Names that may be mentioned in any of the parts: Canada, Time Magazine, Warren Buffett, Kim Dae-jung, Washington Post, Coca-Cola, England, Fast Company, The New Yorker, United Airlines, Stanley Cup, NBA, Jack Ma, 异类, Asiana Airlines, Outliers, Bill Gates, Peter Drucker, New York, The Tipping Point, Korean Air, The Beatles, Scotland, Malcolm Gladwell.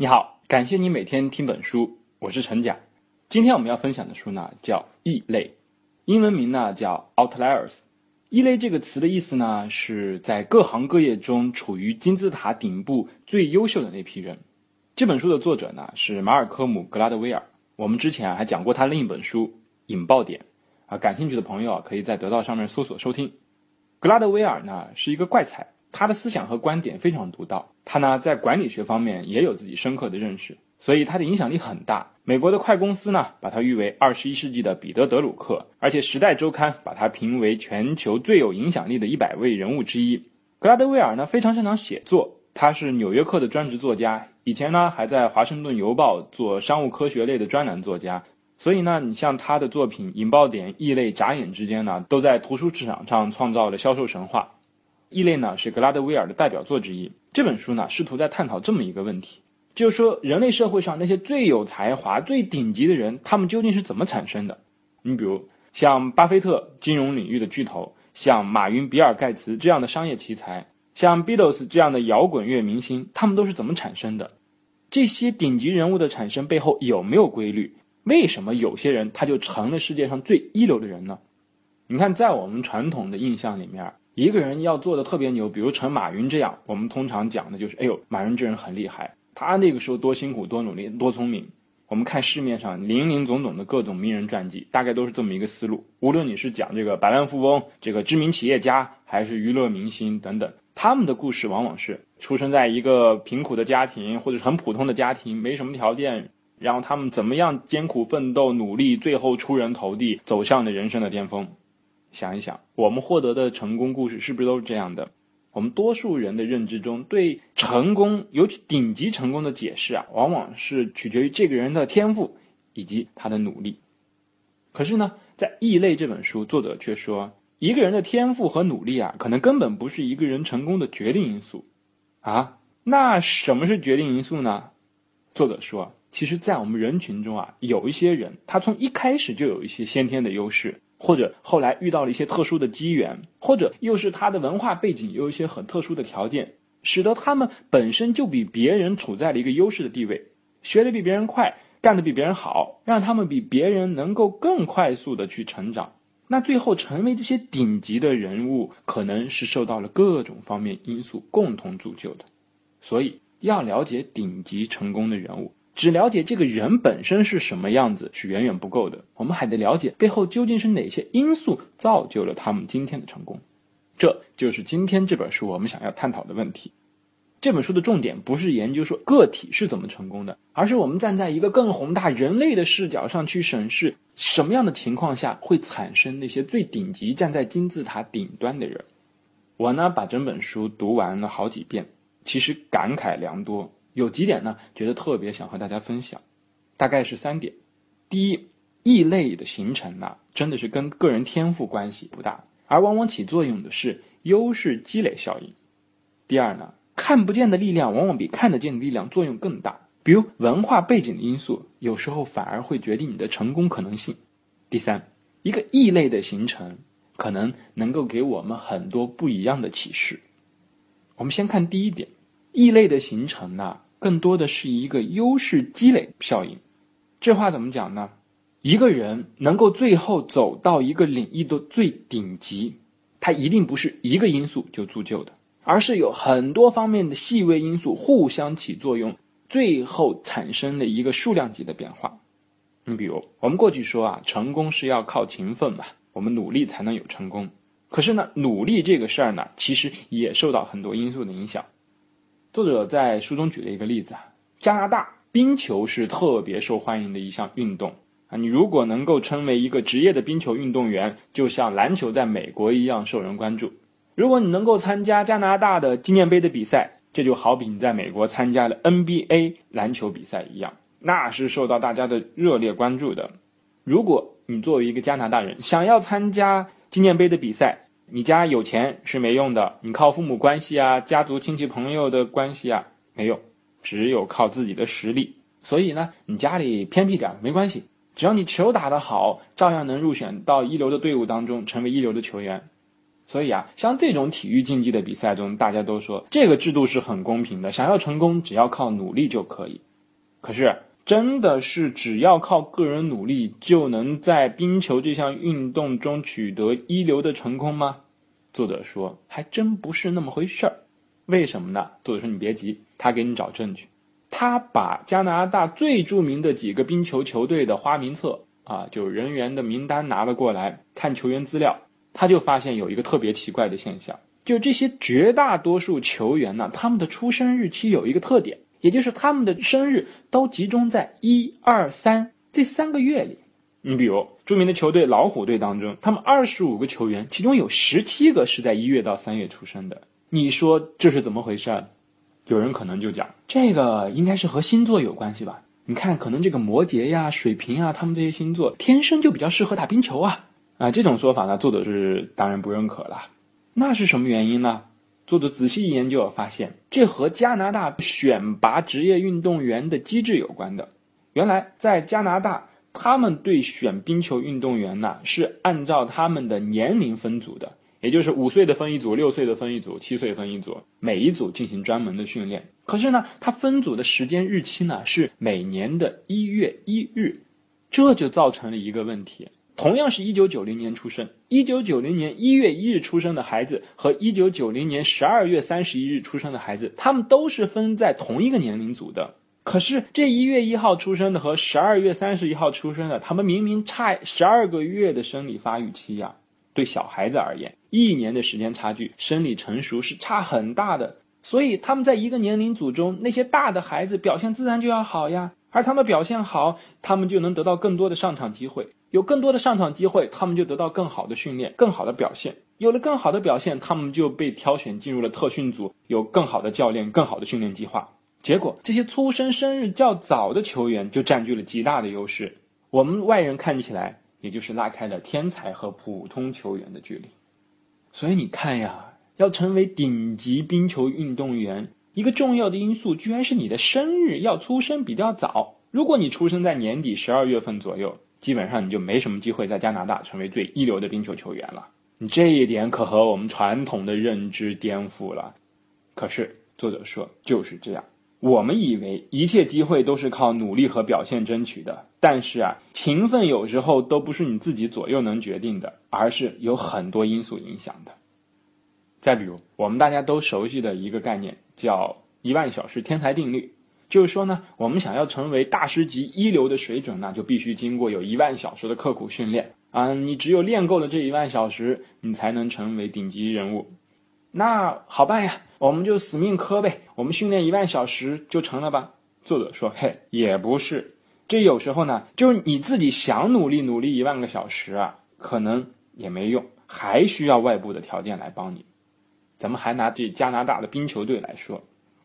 你好，感谢你每天听本书，我是陈甲。今天我们要分享的书呢叫《异类》，英文名呢叫 Outliers。异类这个词的意思呢是在各行各业中处于金字塔顶部最优秀的那批人。这本书的作者呢是马尔科姆·格拉德威尔，我们之前还讲过他另一本书《引爆点》啊，感兴趣的朋友可以在得到上面搜索收听。格拉德威尔呢是一个怪才，他的思想和观点非常独到，他呢在管理学方面也有自己深刻的认识，所以他的影响力很大。美国的快公司呢把他誉为21世纪的彼得·德鲁克，而且时代周刊把他评为全球最有影响力的100位人物之一。格拉德威尔呢非常擅长写作，他是纽约客的专职作家，以前呢还在华盛顿邮报做商务科学类的专栏作家，所以呢你像他的作品《引爆点》《异类》眨眼之间呢都在图书市场上创造了销售神话。异类呢是格拉德威尔的代表作之一，这本书呢试图在探讨这么一个问题，就是说人类社会上那些最有才华最顶级的人，他们究竟是怎么产生的。你比如像巴菲特金融领域的巨头，像马云比尔盖茨这样的商业奇才，像 Beatles 这样的摇滚乐明星，他们都是怎么产生的。这些顶级人物的产生背后有没有规律？为什么有些人他就成了世界上最一流的人呢？你看在我们传统的印象里面，一个人要做的特别牛，比如成马云这样，我们通常讲的就是哎呦，马云这人很厉害，他那个时候多辛苦多努力多聪明。我们看市面上林林总总的各种名人传记，大概都是这么一个思路，无论你是讲这个百万富翁，这个知名企业家，还是娱乐明星等等，他们的故事往往是出生在一个贫苦的家庭或者很普通的家庭，没什么条件，然后他们怎么样艰苦奋斗努力，最后出人头地，走向了人生的巅峰。想一想，我们获得的成功故事是不是都是这样的？我们多数人的认知中对成功，尤其顶级成功的解释啊，往往是取决于这个人的天赋以及他的努力。可是呢，在《异类》这本书，作者却说，一个人的天赋和努力啊，可能根本不是一个人成功的决定因素。啊，那什么是决定因素呢？作者说，其实在我们人群中啊，有一些人，他从一开始就有一些先天的优势，或者后来遇到了一些特殊的机缘，或者又是他的文化背景有一些很特殊的条件，使得他们本身就比别人处在了一个优势的地位，学得比别人快，干得比别人好，让他们比别人能够更快速的去成长。那最后成为这些顶级的人物，可能是受到了各种方面因素共同铸就的。所以要了解顶级成功的人物，只了解这个人本身是什么样子是远远不够的，我们还得了解背后究竟是哪些因素造就了他们今天的成功。这就是今天这本书我们想要探讨的问题。这本书的重点不是研究说个体是怎么成功的，而是我们站在一个更宏大人类的视角上去审视，什么样的情况下会产生那些最顶级站在金字塔顶端的人。我呢把整本书读完了好几遍，其实感慨良多，有几点呢觉得特别想和大家分享，大概是三点。第一，异类的形成呢真的是跟个人天赋关系不大，而往往起作用的是优势积累效应。第二呢，看不见的力量往往比看得见的力量作用更大，比如文化背景的因素有时候反而会决定你的成功可能性。第三，一个异类的形成可能能够给我们很多不一样的启示。我们先看第一点，异类的形成呢，更多的是一个优势积累效应。这话怎么讲呢？一个人能够最后走到一个领域的最顶级，它一定不是一个因素就铸就的，而是有很多方面的细微因素互相起作用，最后产生了一个数量级的变化。你比如我们过去说啊，成功是要靠勤奋嘛，我们努力才能有成功。可是呢，努力这个事儿呢，其实也受到很多因素的影响。作者在书中举了一个例子，加拿大冰球是特别受欢迎的一项运动啊，你如果能够成为一个职业的冰球运动员，就像篮球在美国一样受人关注。如果你能够参加加拿大的纪念杯的比赛，这就好比你在美国参加了 NBA 篮球比赛一样，那是受到大家的热烈关注的。如果你作为一个加拿大人想要参加纪念杯的比赛，你家有钱是没用的，你靠父母关系啊，家族亲戚朋友的关系啊，没用，只有靠自己的实力。所以呢，你家里偏僻点没关系，只要你球打得好，照样能入选到一流的队伍当中，成为一流的球员。所以啊，像这种体育竞技的比赛中，大家都说这个制度是很公平的，想要成功只要靠努力就可以。可是真的是只要靠个人努力就能在冰球这项运动中取得一流的成功吗？作者说还真不是那么回事儿。为什么呢？作者说你别急，他给你找证据。他把加拿大最著名的几个冰球球队的花名册啊，就是人员的名单拿了过来，看球员资料，他就发现有一个特别奇怪的现象，就这些绝大多数球员呢，他们的出生日期有一个特点，也就是他们的生日都集中在1、2、3这三个月里。你比如著名的球队老虎队当中，他们25个球员，其中有17个是在1月到3月出生的。你说这是怎么回事？有人可能就讲，这个应该是和星座有关系吧，你看可能这个摩羯呀、水瓶啊，他们这些星座天生就比较适合打冰球啊。这种说法呢，作者是当然不认可了。那是什么原因呢？作者仔细研究发现，这和加拿大选拔职业运动员的机制有关的。原来在加拿大，他们对选冰球运动员呢，是按照他们的年龄分组的，也就是5岁的分一组，6岁的分一组，7岁分一组，每一组进行专门的训练。可是呢，他分组的时间日期呢，是每年的1月1日。这就造成了一个问题，同样是1990年出生，1990年1月1日出生的孩子和1990年12月31日出生的孩子，他们都是分在同一个年龄组的。可是这1月1号出生的和12月31号出生的，他们明明差12个月的生理发育期啊。对小孩子而言，1年的时间差距，生理成熟是差很大的。所以他们在一个年龄组中，那些大的孩子表现自然就要好呀，而他们表现好，他们就能得到更多的上场机会。有更多的上场机会，他们就得到更好的训练，更好的表现。有了更好的表现，他们就被挑选进入了特训组，有更好的教练，更好的训练计划。结果这些出生日较早的球员就占据了极大的优势，我们外人看起来也就是拉开了天才和普通球员的距离。所以你看呀，要成为顶级冰球运动员，一个重要的因素居然是你的生日要出生比较早。如果你出生在年底12月份左右，基本上你就没什么机会在加拿大成为最一流的冰球球员了。你这一点可和我们传统的认知颠覆了。可是作者说就是这样，我们以为一切机会都是靠努力和表现争取的，但是啊，勤奋有时候都不是你自己左右能决定的，而是有很多因素影响的。再比如我们大家都熟悉的一个概念叫10000小时天才定律，就是说呢，我们想要成为大师级一流的水准呢，就必须经过有10000小时的刻苦训练啊，你只有练够了这10000小时，你才能成为顶级人物。那好办呀，我们就死命磕呗，我们训练10000小时就成了吧？作者说，嘿，也不是，这有时候呢，就是你自己想努力10000个小时啊，可能也没用，还需要外部的条件来帮你。咱们还拿这加拿大的冰球队来说，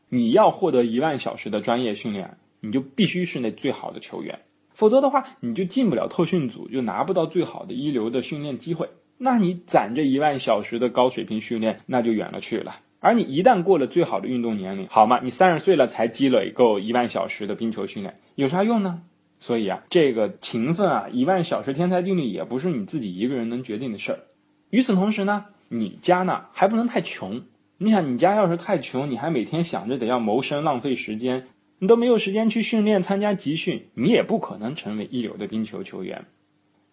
你要获得10000小时的专业训练，你就必须是那最好的球员，否则的话你就进不了特训组，就拿不到最好的一流的训练机会。那你攒这10000小时的高水平训练，那就远了去了。而你一旦过了最好的运动年龄，好嘛，你30岁了才积累够10000小时的冰球训练，有啥用呢？所以啊，这个勤奋啊，10000小时天才定律也不是你自己一个人能决定的事儿。与此同时呢，你家呢还不能太穷。你想，你家要是太穷，你还每天想着得要谋生，浪费时间，你都没有时间去训练，参加集训，你也不可能成为一流的冰球球员。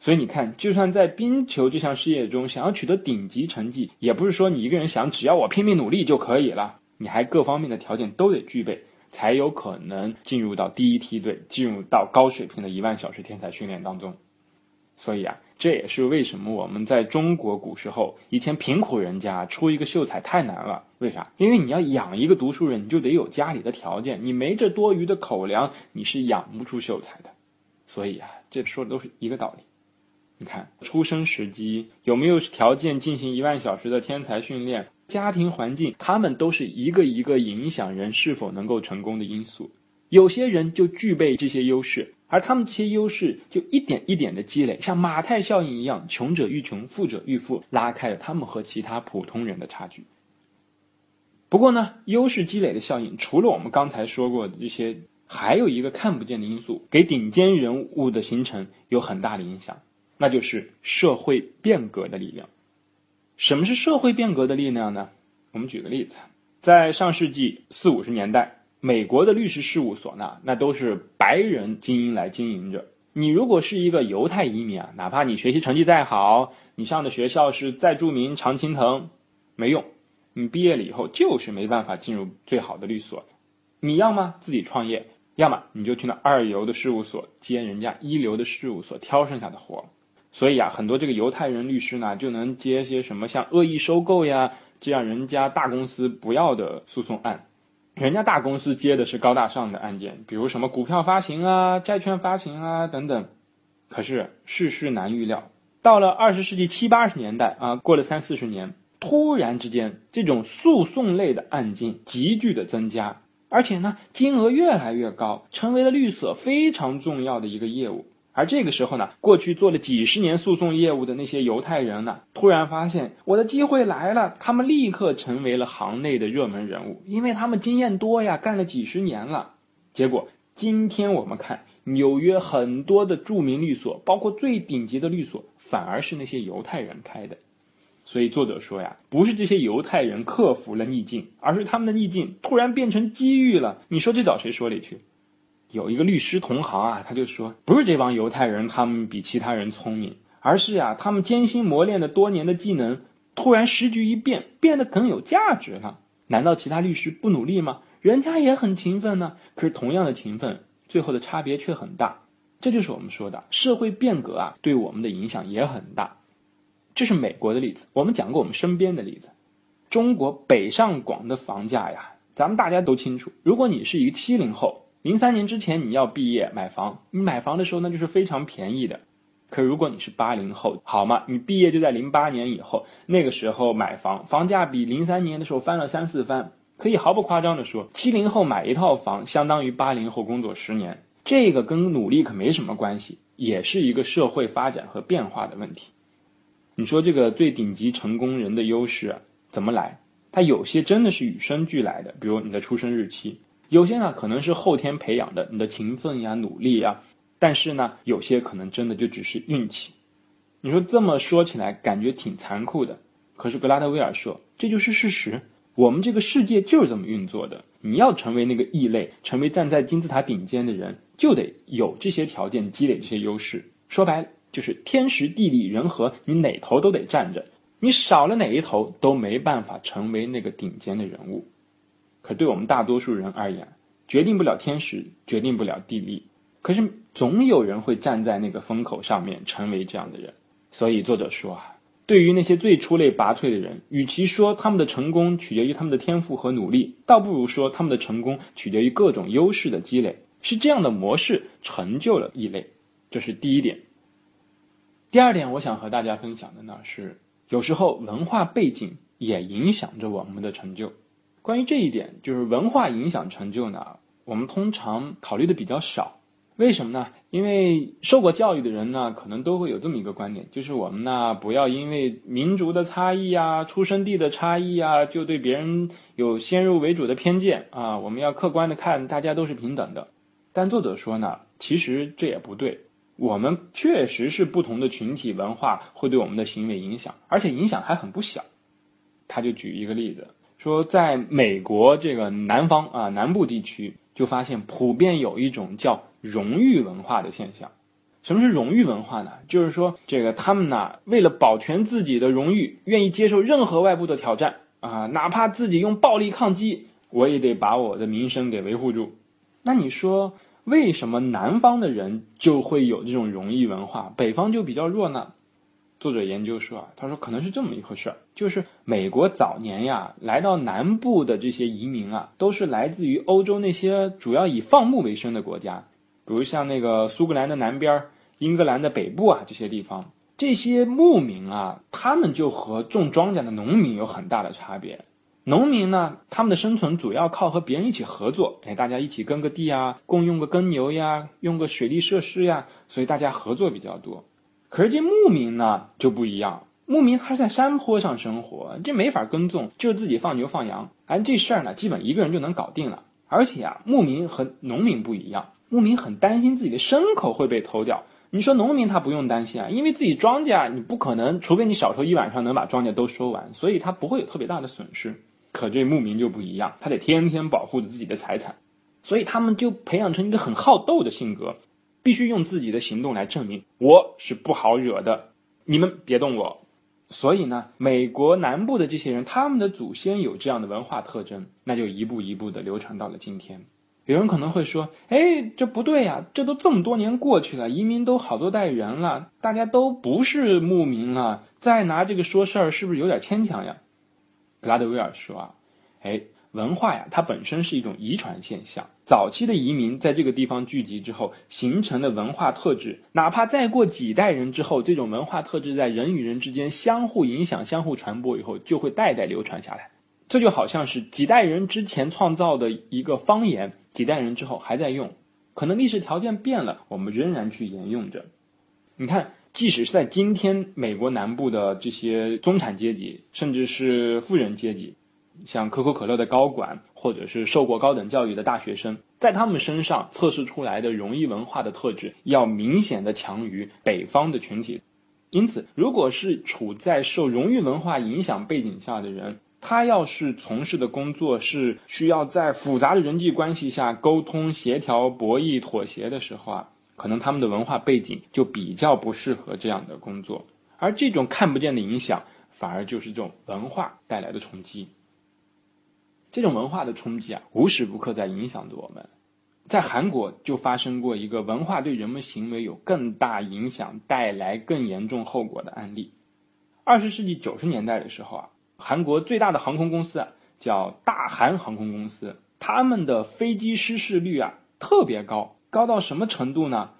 所以你看，就算在冰球这项事业中想要取得顶级成绩，也不是说你一个人想只要我拼命努力就可以了，你还各方面的条件都得具备，才有可能进入到第一梯队，进入到高水平的10000小时天才训练当中。所以啊，这也是为什么我们在中国古时候，以前贫苦人家出一个秀才太难了。为啥？因为你要养一个读书人，你就得有家里的条件，你没这多余的口粮，你是养不出秀才的。所以啊，这说的都是一个道理。你看，出生时机，有没有条件进行10000小时的天才训练，家庭环境，他们都是一个一个影响人是否能够成功的因素。有些人就具备这些优势，而他们这些优势就一点一点的积累，像马太效应一样，穷者愈穷，富者愈富，拉开了他们和其他普通人的差距。不过呢，优势积累的效应，除了我们刚才说过的这些，还有一个看不见的因素，给顶尖人物的形成有很大的影响，那就是社会变革的力量。什么是社会变革的力量呢？我们举个例子，在上世纪40、50年代，美国的律师事务所呢，那都是白人精英来经营着。你如果是一个犹太移民啊，哪怕你学习成绩再好，你上的学校是再著名常青藤，没用，你毕业了以后就是没办法进入最好的律所。你要么自己创业，要么你就去那二流的事务所接人家一流的事务所挑剩下的活。所以啊，很多这个犹太人律师呢，就能接些什么像恶意收购呀，这样人家大公司不要的诉讼案。人家大公司接的是高大上的案件，比如什么股票发行啊、债券发行啊等等。可是世事难预料，到了20世纪70、80年代啊，过了30、40年，突然之间这种诉讼类的案件急剧的增加，而且呢金额越来越高，成为了律所非常重要的一个业务。而这个时候呢，过去做了几十年诉讼业务的那些犹太人呢，突然发现我的机会来了，他们立刻成为了行内的热门人物，因为他们经验多呀，干了几十年了。结果今天我们看纽约很多的著名律所，包括最顶级的律所，反而是那些犹太人开的。所以作者说呀，不是这些犹太人克服了逆境，而是他们的逆境突然变成机遇了，你说这找谁说理去？有一个律师同行啊，他就说，不是这帮犹太人他们比其他人聪明，而是啊，他们艰辛磨练的多年的技能突然时局一变，变得更有价值了。难道其他律师不努力吗？人家也很勤奋呢，可是同样的勤奋，最后的差别却很大。这就是我们说的社会变革啊，对我们的影响也很大。这是美国的例子，我们讲过我们身边的例子。中国北上广的房价呀，咱们大家都清楚，如果你是一个70后，03年之前你要毕业买房，你买房的时候那就是非常便宜的。可如果你是80后，好嘛，你毕业就在08年以后，那个时候买房，房价比03年的时候翻了3、4番，可以毫不夸张的说，70后买一套房相当于80后工作10年。这个跟努力可没什么关系，也是一个社会发展和变化的问题。你说这个最顶级成功人的优势怎么来？它有些真的是与生俱来的，比如你的出生日期。有些呢可能是后天培养的，你的勤奋呀、努力呀，但是呢，有些可能真的就只是运气。你说这么说起来，感觉挺残酷的。可是格拉德威尔说，这就是事实，我们这个世界就是这么运作的。你要成为那个异类，成为站在金字塔顶尖的人，就得有这些条件，积累这些优势。说白了，就是天时、地利、人和，你哪头都得站着，你少了哪一头都没办法成为那个顶尖的人物。可对我们大多数人而言，决定不了天时，决定不了地利，可是总有人会站在那个风口上面成为这样的人。所以作者说啊，对于那些最出类拔萃的人，与其说他们的成功取决于他们的天赋和努力，倒不如说他们的成功取决于各种优势的积累，是这样的模式成就了异类。这是第一点。第二点我想和大家分享的呢是，有时候文化背景也影响着我们的成就。关于这一点，就是文化影响成就呢，我们通常考虑的比较少。为什么呢？因为受过教育的人呢，可能都会有这么一个观点，就是我们呢不要因为民族的差异啊、出生地的差异啊，就对别人有先入为主的偏见啊。我们要客观的看，大家都是平等的。但作者说呢，其实这也不对。我们确实是不同的群体，文化会对我们的行为影响，而且影响还很不小。他就举一个例子。说在美国这个南方啊，南部地区就发现普遍有一种叫荣誉文化的现象。什么是荣誉文化呢？就是说这个他们呢为了保全自己的荣誉，愿意接受任何外部的挑战啊，哪怕自己用暴力抗击，我也得把我的名声给维护住。那你说为什么南方的人就会有这种荣誉文化，北方就比较弱呢？作者研究说啊，他说可能是这么一回事，就是美国早年呀来到南部的这些移民啊，都是来自于欧洲那些主要以放牧为生的国家，比如像那个苏格兰的南边、英格兰的北部啊，这些地方这些牧民啊，他们就和种庄稼的农民有很大的差别。农民呢，他们的生存主要靠和别人一起合作，大家一起耕个地啊，共用个耕牛呀，用个水利设施呀，所以大家合作比较多。可是这牧民呢就不一样，牧民他是在山坡上生活，这没法耕种，就是自己放牛放羊，这事儿呢基本一个人就能搞定了。而且啊，牧民和农民不一样，牧民很担心自己的牲口会被偷掉。你说农民他不用担心啊，因为自己庄稼你不可能，除非你少收一晚上能把庄稼都收完，所以他不会有特别大的损失。可这牧民就不一样，他得天天保护着自己的财产，所以他们就培养成一个很好斗的性格，必须用自己的行动来证明我是不好惹的，你们别动我。所以呢，美国南部的这些人，他们的祖先有这样的文化特征，那就一步一步的流传到了今天。有人可能会说，哎，这不对呀，这都这么多年过去了，移民都好多代人了，大家都不是牧民了，再拿这个说事儿是不是有点牵强呀？拉德威尔说啊，哎，文化呀，它本身是一种遗传现象，早期的移民在这个地方聚集之后形成的文化特质，哪怕再过几代人之后，这种文化特质在人与人之间相互影响、相互传播以后，就会代代流传下来。这就好像是几代人之前创造的一个方言，几代人之后还在用，可能历史条件变了，我们仍然去沿用着。你看，即使是在今天美国南部的这些中产阶级，甚至是富人阶级，像可口可乐的高管，或者是受过高等教育的大学生，在他们身上测试出来的容易文化的特质，要明显的强于北方的群体。因此，如果是处在受荣誉文化影响背景下的人，他要是从事的工作是需要在复杂的人际关系下沟通、协调、博弈、妥协的时候啊，可能他们的文化背景就比较不适合这样的工作。而这种看不见的影响，反而就是这种文化带来的冲击。这种文化的冲击啊，无时不刻在影响着我们。在韩国就发生过一个文化对人们行为有更大影响、带来更严重后果的案例。20世纪90年代的时候啊，韩国最大的航空公司叫大韩航空公司，他们的飞机失事率啊特别高，高到什么程度呢？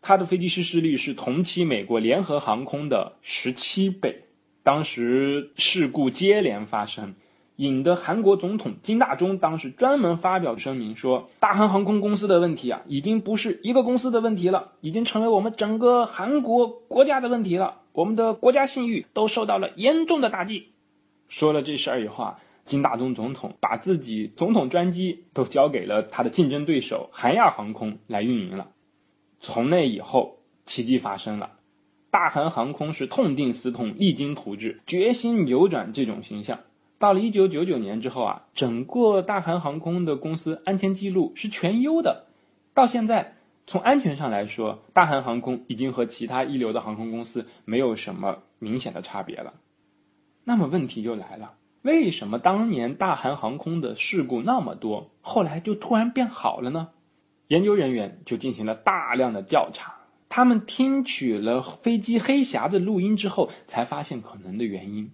它的飞机失事率是同期美国联合航空的17倍。当时事故接连发生，引得韩国总统金大中当时专门发表声明说，大韩航空公司的问题啊，已经不是一个公司的问题了，已经成为我们整个韩国国家的问题了，我们的国家信誉都受到了严重的打击。说了这事儿以后啊，金大中总统把自己总统专机都交给了他的竞争对手韩亚航空来运营了。从那以后，奇迹发生了，大韩航空是痛定思痛，励精图治，决心扭转这种形象。到了1999年之后啊，整个大韩航空的公司安全记录是全优的。到现在，从安全上来说，大韩航空已经和其他一流的航空公司没有什么明显的差别了。那么问题就来了，为什么当年大韩航空的事故那么多，后来就突然变好了呢？研究人员就进行了大量的调查，他们听取了飞机黑匣子录音之后，才发现可能的原因。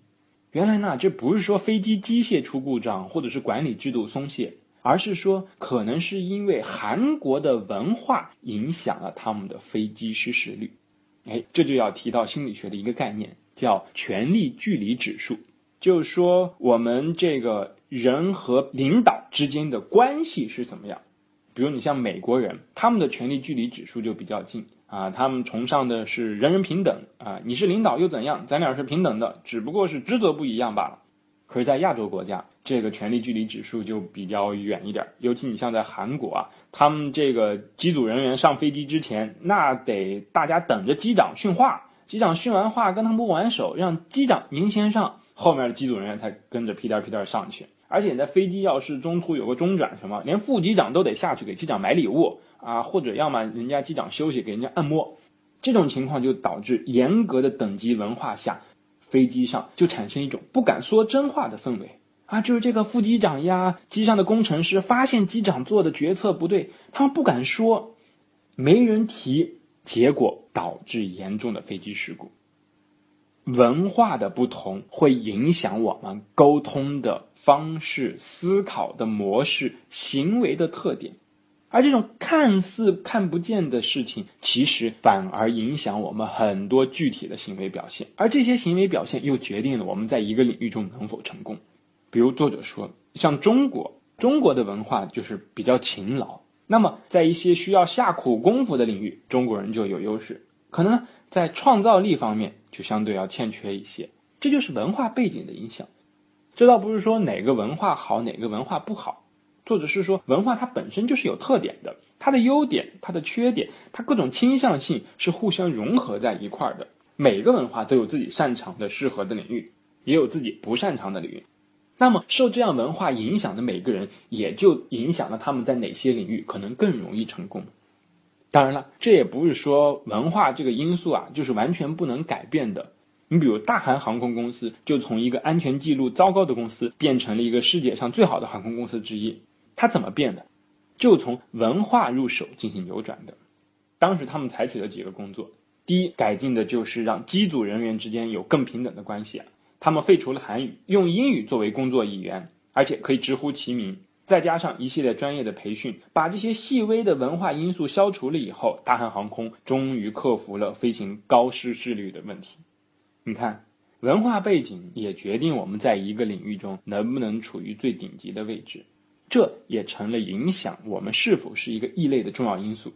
原来呢，这不是说飞机机械出故障或者是管理制度松懈，而是说可能是因为韩国的文化影响了他们的飞机失事率。这就要提到心理学的一个概念，叫权力距离指数，就是说我们这个人和领导之间的关系是怎么样。比如你像美国人，他们的权力距离指数就比较近啊，他们崇尚的是人人平等啊，你是领导又怎样，咱俩是平等的，只不过是职责不一样罢了。可是在亚洲国家，这个权力距离指数就比较远一点，尤其你像在韩国啊，他们这个机组人员上飞机之前，那得大家等着机长训话，机长训完话跟他们握完手，让机长您先上，后面的机组人员才跟着屁颠屁颠上去。而且在飞机要是中途有个中转什么，连副机长都得下去给机长买礼物啊，或者要么人家机长休息给人家按摩。这种情况就导致严格的等级文化下，飞机上就产生一种不敢说真话的氛围啊，就是这个副机长呀，机上的工程师发现机长做的决策不对，他们不敢说，没人提，结果导致严重的飞机事故。文化的不同会影响我们沟通的方式、思考的模式、行为的特点，而这种看似看不见的事情，其实反而影响我们很多具体的行为表现，而这些行为表现又决定了我们在一个领域中能否成功。比如作者说，像中国的文化就是比较勤劳，那么在一些需要下苦功夫的领域，中国人就有优势，可能在创造力方面就相对要欠缺一些。这就是文化背景的影响。这倒不是说哪个文化好哪个文化不好，作者是说文化它本身就是有特点的，它的优点、它的缺点、它各种倾向性是互相融合在一块儿的。每个文化都有自己擅长的适合的领域，也有自己不擅长的领域。那么受这样文化影响的每个人，也就影响了他们在哪些领域可能更容易成功。当然了，这也不是说文化这个因素啊，就是完全不能改变的。你比如大韩航空公司就从一个安全记录糟糕的公司变成了一个世界上最好的航空公司之一，它怎么变的？就从文化入手进行扭转的。当时他们采取了几个工作，第一，改进的就是让机组人员之间有更平等的关系，他们废除了韩语，用英语作为工作语言，而且可以直呼其名，再加上一系列专业的培训，把这些细微的文化因素消除了以后，大韩航空终于克服了飞行高失事率的问题。你看，文化背景也决定我们在一个领域中能不能处于最顶级的位置，这也成了影响我们是否是一个异类的重要因素。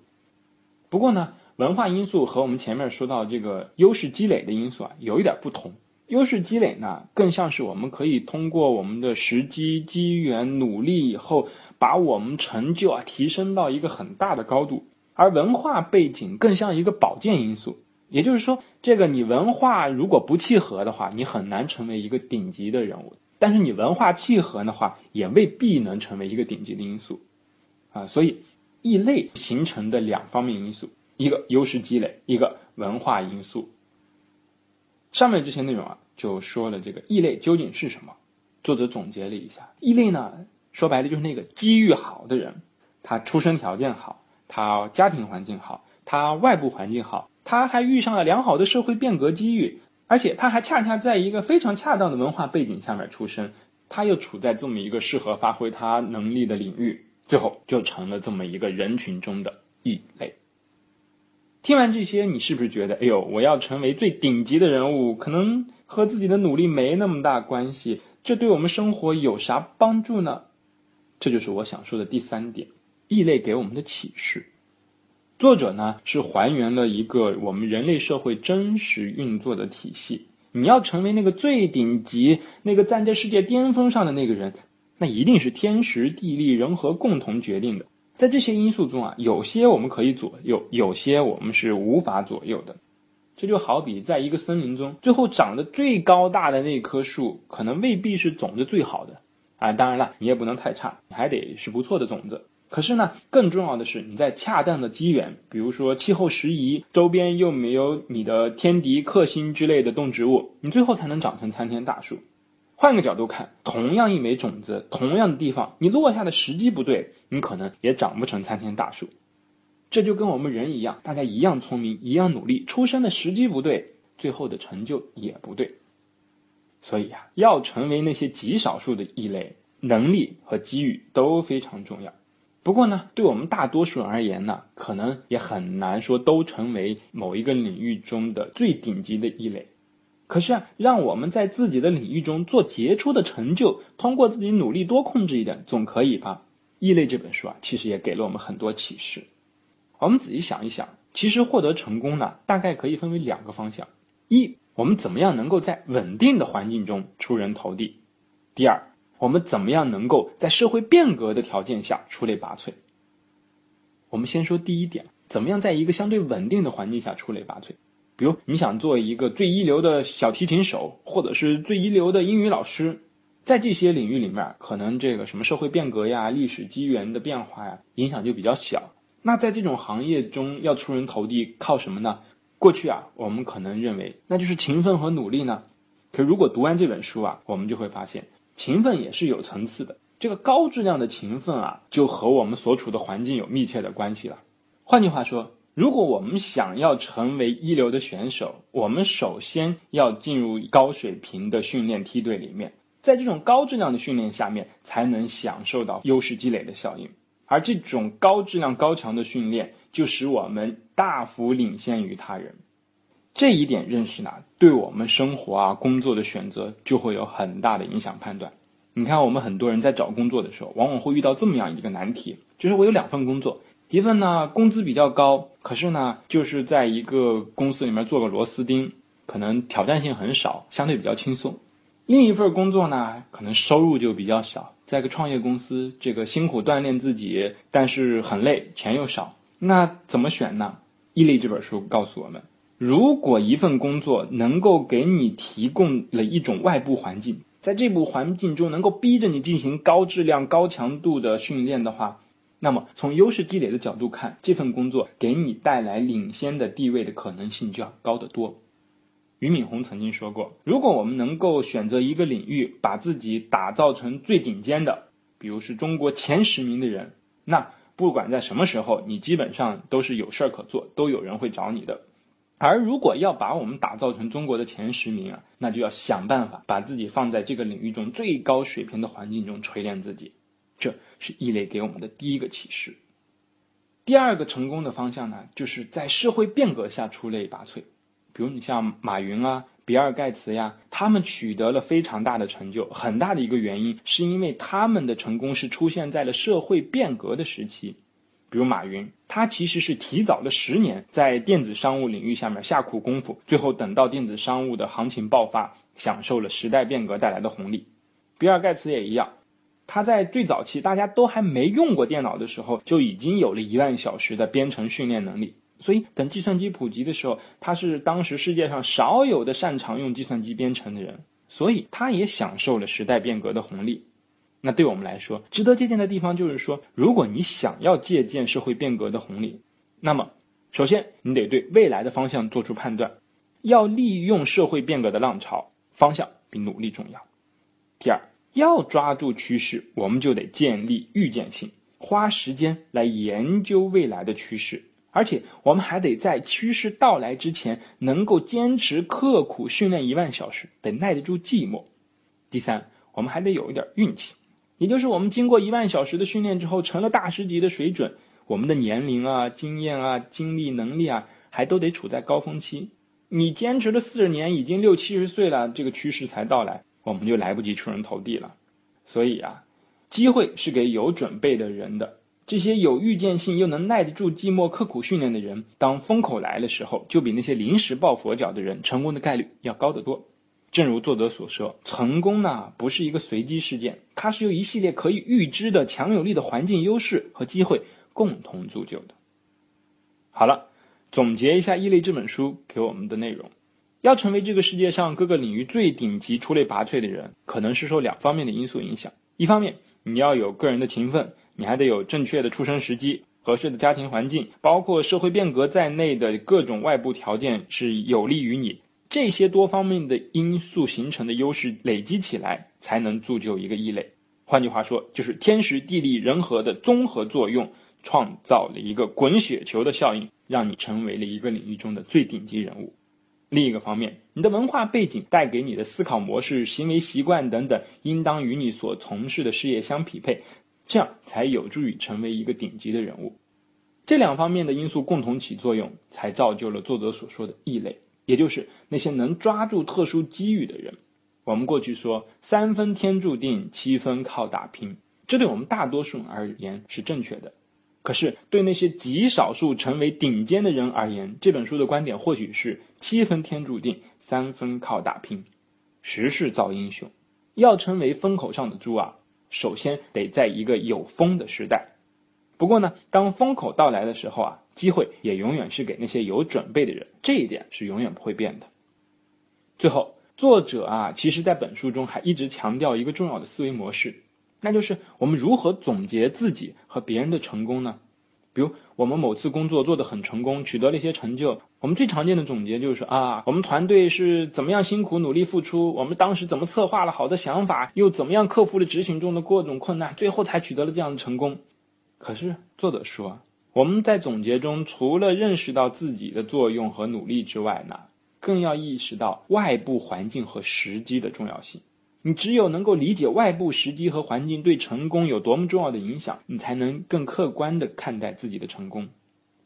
不过呢，文化因素和我们前面说到这个优势积累的因素啊，有一点不同。优势积累呢，更像是我们可以通过我们的时机、机缘、努力以后，把我们成就啊提升到一个很大的高度，而文化背景更像一个保健因素。也就是说，这个你文化如果不契合的话，你很难成为一个顶级的人物，但是你文化契合的话，也未必能成为一个顶级的因素啊。所以异类形成的两方面因素，一个优势积累，一个文化因素。上面这些内容啊，就说了这个异类究竟是什么。作者总结了一下，异类呢，说白了就是那个机遇好的人，他出身条件好，他家庭环境好，他外部环境好，他还遇上了良好的社会变革机遇，而且他还恰恰在一个非常恰当的文化背景下面出身，他又处在这么一个适合发挥他能力的领域，最后就成了这么一个人群中的异类。听完这些，你是不是觉得，哎呦，我要成为最顶级的人物，可能和自己的努力没那么大关系，这对我们生活有啥帮助呢？这就是我想说的第三点，异类给我们的启示。作者呢，是还原了一个我们人类社会真实运作的体系。你要成为那个最顶级，那个站在世界巅峰上的那个人，那一定是天时地利人和共同决定的。在这些因素中啊，有些我们可以左右，有些我们是无法左右的。这就好比在一个森林中，最后长得最高大的那棵树，可能未必是种子最好的啊。当然了，你也不能太差，你还得是不错的种子。可是呢，更重要的是你在恰当的机缘，比如说气候适宜，周边又没有你的天敌克星之类的动植物，你最后才能长成参天大树。换个角度看，同样一枚种子，同样的地方，你落下的时机不对，你可能也长不成参天大树。这就跟我们人一样，大家一样聪明，一样努力，出生的时机不对，最后的成就也不对。所以啊，要成为那些极少数的异类，能力和机遇都非常重要。不过呢，对我们大多数人而言呢，可能也很难说都成为某一个领域中的最顶级的异类。可是啊，让我们在自己的领域中做杰出的成就，通过自己努力多控制一点，总可以吧？异类这本书啊，其实也给了我们很多启示。我们仔细想一想，其实获得成功呢，大概可以分为两个方向：一，我们怎么样能够在稳定的环境中出人头地；第二，我们怎么样能够在社会变革的条件下出类拔萃。我们先说第一点，怎么样在一个相对稳定的环境下出类拔萃。比如你想做一个最一流的小提琴手，或者是最一流的英语老师，在这些领域里面，可能这个什么社会变革呀、历史机缘的变化呀，影响就比较小。那在这种行业中要出人头地，靠什么呢？过去啊，我们可能认为那就是勤奋和努力呢。可如果读完这本书啊，我们就会发现勤奋也是有层次的，这个高质量的勤奋啊，就和我们所处的环境有密切的关系了。换句话说，如果我们想要成为一流的选手，我们首先要进入高水平的训练梯队里面，在这种高质量的训练下面，才能享受到优势积累的效应。而这种高质量高强的训练，就使我们大幅领先于他人。这一点认识呢，对我们生活啊、工作的选择就会有很大的影响判断。你看，我们很多人在找工作的时候，往往会遇到这么样一个难题，就是我有两份工作，一份呢工资比较高，可是呢就是在一个公司里面做个螺丝钉，可能挑战性很少，相对比较轻松；另一份工作呢，可能收入就比较少，在一个创业公司，这个辛苦锻炼自己，但是很累，钱又少。那怎么选呢？异类这本书告诉我们，如果一份工作能够给你提供了一种外部环境，在这部环境中能够逼着你进行高质量高强度的训练的话，那么从优势积累的角度看，这份工作给你带来领先的地位的可能性就要高得多。俞敏洪曾经说过，如果我们能够选择一个领域，把自己打造成最顶尖的，比如是中国前10名的人，那不管在什么时候，你基本上都是有事可做，都有人会找你的。而如果要把我们打造成中国的前10名啊，那就要想办法把自己放在这个领域中最高水平的环境中锤炼自己。这是异类给我们的第一个启示。第二个成功的方向呢，就是在社会变革下出类拔萃。比如你像马云啊、比尔盖茨呀，他们取得了非常大的成就，很大的一个原因是因为他们的成功是出现在了社会变革的时期。比如马云，他其实是提早了10年在电子商务领域下面下苦功夫，最后等到电子商务的行情爆发，享受了时代变革带来的红利。比尔盖茨也一样，他在最早期大家都还没用过电脑的时候，就已经有了1万小时的编程训练能力。所以等计算机普及的时候，他是当时世界上少有的擅长用计算机编程的人，所以他也享受了时代变革的红利。那对我们来说，值得借鉴的地方就是说，如果你想要借鉴社会变革的红利，那么首先你得对未来的方向做出判断，要利用社会变革的浪潮，方向比努力重要。第二，要抓住趋势，我们就得建立预见性，花时间来研究未来的趋势，而且我们还得在趋势到来之前能够坚持刻苦训练1万小时，得耐得住寂寞。第三，我们还得有一点运气，也就是我们经过1万小时的训练之后，成了大师级的水准，我们的年龄啊、经验啊、精力、能力啊，还都得处在高峰期。你坚持了40年，已经60、70岁了，这个趋势才到来，我们就来不及出人头地了。所以啊，机会是给有准备的人的。这些有预见性又能耐得住寂寞、刻苦训练的人，当风口来的时候，就比那些临时抱佛脚的人成功的概率要高得多。正如作者所说，成功呢不是一个随机事件，它是由一系列可以预知的强有力的环境优势和机会共同铸就的。好了，总结一下《异类》这本书给我们的内容，要成为这个世界上各个领域最顶级、出类拔萃的人，可能是受2方面的因素影响。一方面，你要有个人的勤奋，你还得有正确的出生时机、合适的家庭环境，包括社会变革在内的各种外部条件是有利于你。这些多方面的因素形成的优势累积起来，才能铸就一个异类。换句话说，就是天时地利人和的综合作用，创造了一个滚雪球的效应，让你成为了一个领域中的最顶级人物。另一个方面，你的文化背景带给你的思考模式、行为习惯等等，应当与你所从事的事业相匹配，这样才有助于成为一个顶级的人物。这2方面的因素共同起作用，才造就了作者所说的异类，也就是那些能抓住特殊机遇的人。我们过去说3分天注定，7分靠打拼，这对我们大多数人而言是正确的。可是对那些极少数成为顶尖的人而言，这本书的观点或许是7分天注定，3分靠打拼。时势造英雄，要成为风口上的猪啊，首先得在一个有风的时代。不过呢，当风口到来的时候啊，机会也永远是给那些有准备的人，这一点是永远不会变的。最后，作者啊，其实在本书中还一直强调一个重要的思维模式，那就是我们如何总结自己和别人的成功呢？比如我们某次工作做得很成功，取得了一些成就，我们最常见的总结就是说啊，我们团队是怎么样辛苦努力付出，我们当时怎么策划了好的想法，又怎么样克服了执行中的各种困难，最后才取得了这样的成功。可是作者说，我们在总结中除了认识到自己的作用和努力之外呢，更要意识到外部环境和时机的重要性。你只有能够理解外部时机和环境对成功有多么重要的影响，你才能更客观地看待自己的成功。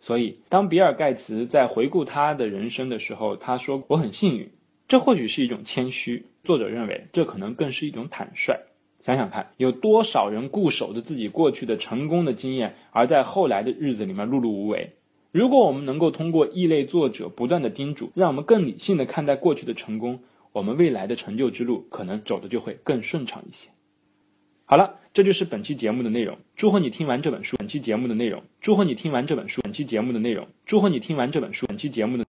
所以当比尔盖茨在回顾他的人生的时候，他说我很幸运，这或许是一种谦虚，作者认为这可能更是一种坦率。想想看，有多少人固守着自己过去的成功的经验，而在后来的日子里面碌碌无为。如果我们能够通过异类作者不断的叮嘱，让我们更理性的看待过去的成功，我们未来的成就之路可能走的就会更顺畅一些。好了，这就是本期节目的内容。祝贺你听完这本书。本期节目的内容。祝贺你听完这本书。本期节目的内容。祝贺你听完这本书。本期节目的。